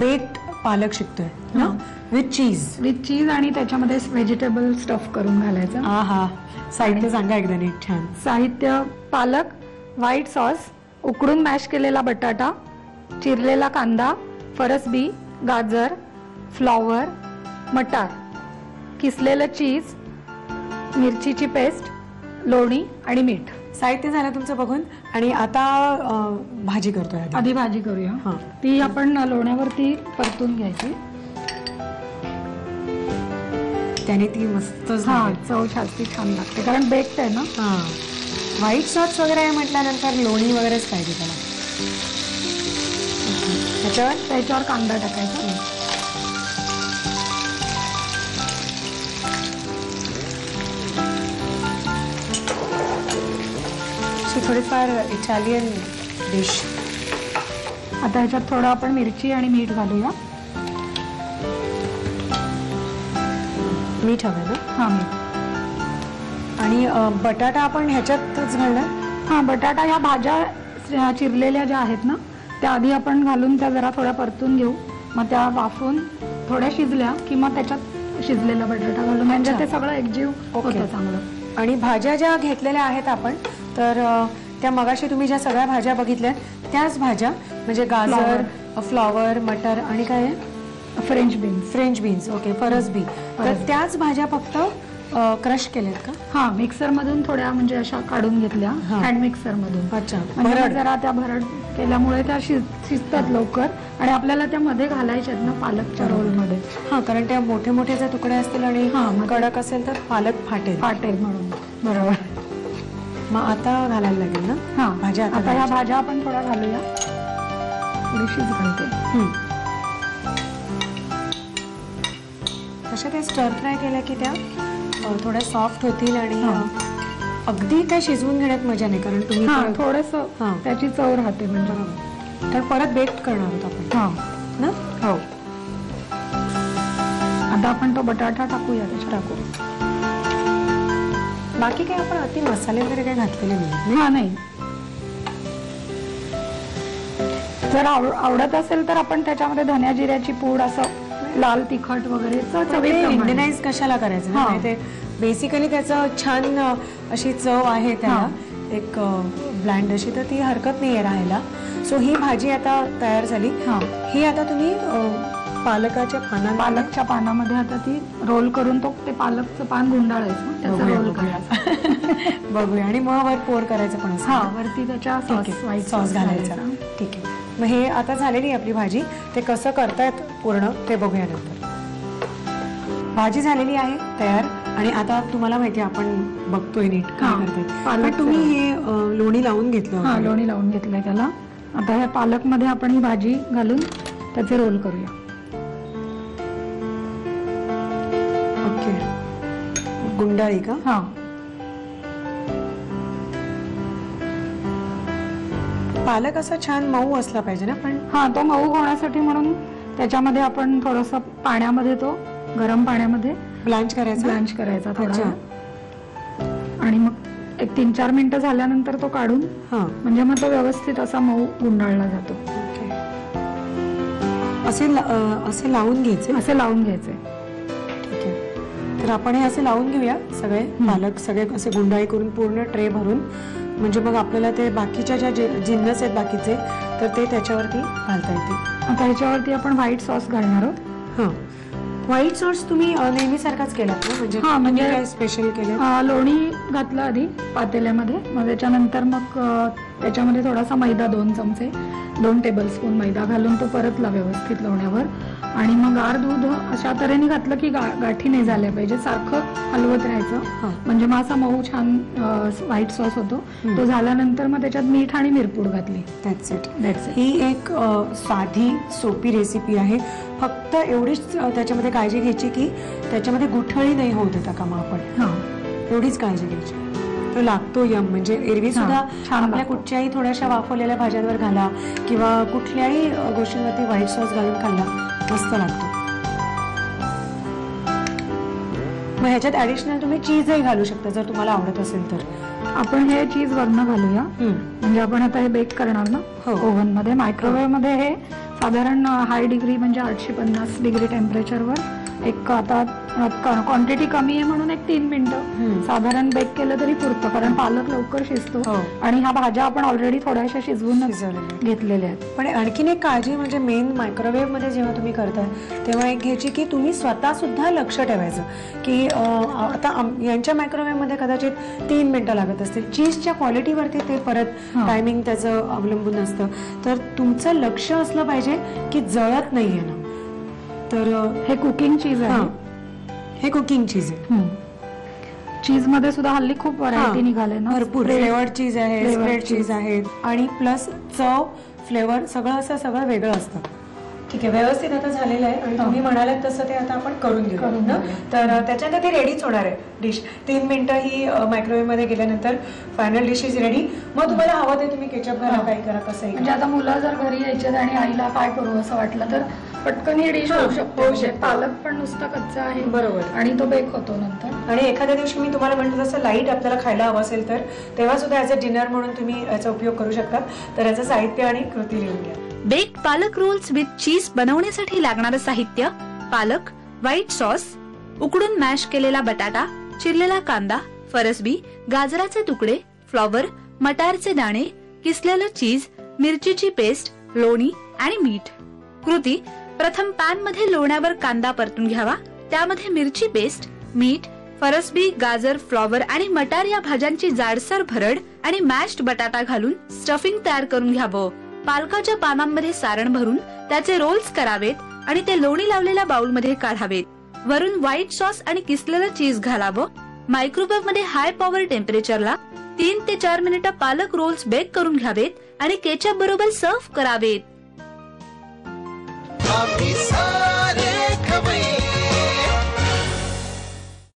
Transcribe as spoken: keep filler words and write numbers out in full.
Baked पालक शिकतोय ना विथ चीज विथ चीज आणि त्याच्यामध्ये व्हेजिटेबल स्टफ करून घालायचं. हा हा साहित्य सांगा एकदा नीट छान. साहित्य पालक, व्हाईट सॉस, उकडून मॅश केलेला बटाटा, चिरलेला कांदा, फरसबी, गाजर, फ्लॉवर, मटार, किसलेलं चीज, मिरचीची पेस्ट, लोणी आणि मीठ. साहित्य झालं तुमचं बघून. आणि आता भाजी करतोय. आधी भाजी करूया. हां ती आपण लोण्यावरती परतून घ्यायची, त्याने ती मस्त चव छाती छान लागते कारण बेक्ट आहे ना. हां व्हाईट सॉस वगैरे म्हटल्यानंतर लोणी वगैरेच पाहिजे त्याला. त्याच्यावर त्याच्यावर कांदा टाकायचा. थोडीफार इटालियन डिश. आता ह्याच्यात थोडं आपण मिरची आणि मीठ घालूया. मीठ हवं ना? हां मीठ. आणि बटाटा आपण ह्याच्यातच घालणार. हां बटाटा ह्या भाज्या चिरलेल्या ज्या आहेत ना त्या आधी आपण घालून त्या जरा थोड्या परतून घेऊ. मग त्या वाफून थोड्या शिजल्या की मग त्याच्यात शिजलेला बटाटा घालून म्हणजे ते सगळं एकजीव होतं चांगलं. आणि भाज्या ज्या घेतलेल्या आहेत आपण तर त्या मगाशी तुम्ही ज्या सगळ्या भाज्या बघितल्या त्याच भाज्या म्हणजे गाजर, फ्लॉवर, मटर आणि काय french beans. French beans okay फरसबी. तर त्याच भाज्या फक्त क्रश केल्यात का? हां मिक्सरमधून थोड्या म्हणजे अशा काढून घेतल्या हँड मिक्सरमधून. अच्छा भरड जरा त्या भरड केल्यामुळे त्या शिजतात लवकर आणि आपल्याला त्या मध्ये घालायच्या आहेत ना पालकच्या रोलमध्ये. हां कारण त्या मोठे मोठे जर तुकडे असतील आणि कडक असेल तर पालक फाटेल फाटेल म्हणून. बरोबर. मग आता घालायला लागेल ना? हां भाज्या आता ह्या भाज्या आपण थोडा घालूया. थोडीशीच घालते. तशा काही स्टर फ्राय केल्या की त्या थोड्या सॉफ्ट होतील आणि अगदी काय शिजवून घेण्यात मजा नाही कारण तुम्ही थोडंसं त्याची चव राहते म्हणजे. तर परत बेक करणार आहोत आपण. हां ना? हो आता आपण तो बटाटा टाकूया. त्याच्यात टाकू बाकी काय आपण अति मसाले वगैरे काय घातलेले नाही. हां नाही जर आवडत असेल तर आपण त्याच्यामध्ये धन्या जिऱ्याची पूड असं लाल तिखट वगैरे इंडियनाइज कशाला करायचं ना ते बेसिकली त्याचं छान अशी चव आहे त्याला एक ब्लँड अशी तर ती हरकत नाही आहे राहायला. सो ही भाजी आता तयार झाली. ही आता तुम्ही पालकाच्या पाना पालकच्या पानामध्ये आता ती रोल करून तो ते पालकचं पान गुंडाळायचं त्याचा रोल करायचा बघूया. आणि मग वर पोर करायचं पण. हां वरती त्याच्या व्हाईट सॉस घालायचा. ठीक आहे मग हे आता झालेली आपली भाजी. ते कसं करतायत पूर्ण ते बघूया नंतर. भाजी झालेली आहे तयार आणि आता तुम्हाला माहिती आहे आपण बघतोय नीट काय करतायत. तुम्ही हे लोणी लावून घेतलं. लोणी लावून घेतलंय त्याला. आता ह्या पालकमध्ये आपण ही भाजी घालून त्याचे रोल करूया. गुंडाळी का? हां पालक असा छान मऊ असला पाहिजे ना पण. हां तो मऊ होण्यासाठी म्हणून त्याच्यामध्ये आपण थोडंसं पाण्यामध्ये तो गरम पाण्यामध्ये ब्लांच करायचा ब्लांच करायचा थोडा. आणि मग एक तीन चार मिनिटं झाल्यानंतर तो काढून म्हणजे मग तो व्यवस्थित असा मऊ गुंडाळला जातो. असे असे लावून घ्यायचे असे लावून घ्यायचे. तर आपण हे असे लावून घेऊया सगळे पालक सगळे असे गुंडाळी करून पूर्ण ट्रे भरून म्हणजे मग आपल्याला ते बाकीच्या ज्या जिन्नस आहेत बाकीचे तर ते त्याच्यावरती घालता येतील. आता ह्याच्यावरती आपण व्हाईट सॉस घालणार आहोत. हां व्हाईट सॉस तुम्ही नेहमीसारखाच केला म्हणजे. हां म्हणजे काय स्पेशल केलं? लोणी घातलं आधी पातेल्यामध्ये मग त्याच्यानंतर मग त्याच्यामध्ये थोडासा मैदा दोन चमचे दोन टेबल स्पून मैदा घालून तो परतला व्यवस्थित लोण्यावर. आणि मग गार दूध अशा तऱ्हेने घातलं की गा गाठी नाही झाल्या पाहिजे. सारखं हलवत राहायचं म्हणजे मग असा मऊ छान व्हाईट सॉस होतो. तो झाल्यानंतर मग त्याच्यात मीठ आणि मिरपूड घातली. That's it that's it. ही एक साधी सोपी रेसिपी आहे. फक्त एवढीच त्याच्यामध्ये काळजी घ्यायची की त्याच्यामध्ये गुठळी नाही होऊ देता का मग आपण एवढीच काळजी घ्यायची. तो लागतो यम म्हणजे एरवी सुद्धा आपल्या कुठच्याही थोड्याशा वाफवलेल्या भाज्यांवर घाला किंवा कुठल्याही गोष्टींवरती व्हाईट सॉस घालून खाल्ला मस्त लागतो. मग ह्याच्यात ॲडिशनल तुम्ही चीजही घालू शकता जर तुम्हाला आवडत असेल तर. आपण हे चीज वरना घालूया, म्हणजे आपण आता हे बेक करणार ना ओव्हन मध्ये, मायक्रोवेव्ह मध्ये हे साधारण हाय डिग्री म्हणजे आठशे पन्नास डिग्री टेम्परेचर वर एक आता क्वांटिटी कमी आहे म्हणून एक तीन मिनिटं साधारण बेक केलं तरी पुरतं, कारण पालक लवकर शिजतो आणि ह्या भाज्या आपण ऑलरेडी थोड्याशा शिजवून घेतलेल्या आहेत. पण आणखीन एक काळजी म्हणजे मेन मायक्रोवेव्ह मध्ये जेव्हा तुम्ही करताय तेव्हा एक घ्यायची की तुम्ही स्वतः सुद्धा लक्ष ठेवायचं की आता यांच्या मायक्रोवेव्ह मध्ये कदाचित तीन मिनिटं लागत असतील, चीजच्या क्वालिटीवरती ते परत टायमिंग त्याचं अवलंबून असतं, तर तुमचं लक्ष असलं पाहिजे की जळत नाहीये ना. तर हे कुकिंग चीज आहे, हे कुकिंग चीज आहे. चीज मध्ये सुद्धा हल्ली खूप व्हरायटी निघाले ना, भरपूर फ्लेवर्ड चीज आहे, स्प्रेड चीज आहेत आणि प्लस चव फ्लेवर सगळं असं सगळं वेगळं असतं. ठीक आहे, व्यवस्थित आता झालेलं आहे आणि तुम्ही म्हणालात तसं ते आता आपण करून घेऊ ना. तर त्याच्यानंतर ती रेडीच होणार आहे डिश, तीन मिनिटं ही मायक्रोवेव्ह मध्ये गेल्यानंतर फायनल डिश इज रेडी. मग तुम्हाला हवं ते तुम्ही केचप घाला, काय करा, कसं म्हणजे आता मुलं जर घरी यायचे आणि आईला काय करू असं वाटलं तर पटकन ही डिश होऊ शकते. पालक पण नुसता कच्चा आहे बरोबर आणि तो बेक होतो नंतर. आणि एखाद्या दिवशी मी तुम्हाला म्हटलं तसं लाईट आपल्याला खायला हवं असेल तर तेव्हा सुद्धा ॲज अ डिनर म्हणून तुम्ही याचा उपयोग करू शकता. तर याचं साहित्य आणि कृती लिहून घ्या. बेक पालक रोल्स विथ चीज बनवण्यासाठी लागणारं साहित्य: पालक, व्हाईट सॉस, उकडून मॅश केलेला बटाटा, चिरलेला कांदा, फरसबी, गाजराचे तुकडे, फ्लॉवर, मटारचे दाणे, किसलेलं चीज, मिरचीची पेस्ट, लोणी आणि मीठ. कृती: प्रथम पॅन मध्ये लोण्यावर कांदा परतून घ्यावा, त्यामध्ये मिरची पेस्ट, मीठ, फरसबी, गाजर, फ्लॉवर आणि मटार या भाज्यांची जाडसर भरड आणि मॅश्ड बटाटा घालून स्टफिंग तयार करून घ्यावं. पालकाच्या पानांमध्ये सारण भरून त्याचे रोल्स करावेत आणि ते लोणी लावलेल्या बाउलमध्ये काढावेत. वरून व्हाईट सॉस आणि किसलेलं चीज घालावं. मायक्रोवेव्ह मध्ये हाय पॉवर टेम्परेचरला तीन ते चार मिनिटं पालक रोल्स बेक करून घ्यावेत आणि केचप बरोबर सर्व्ह करावेत.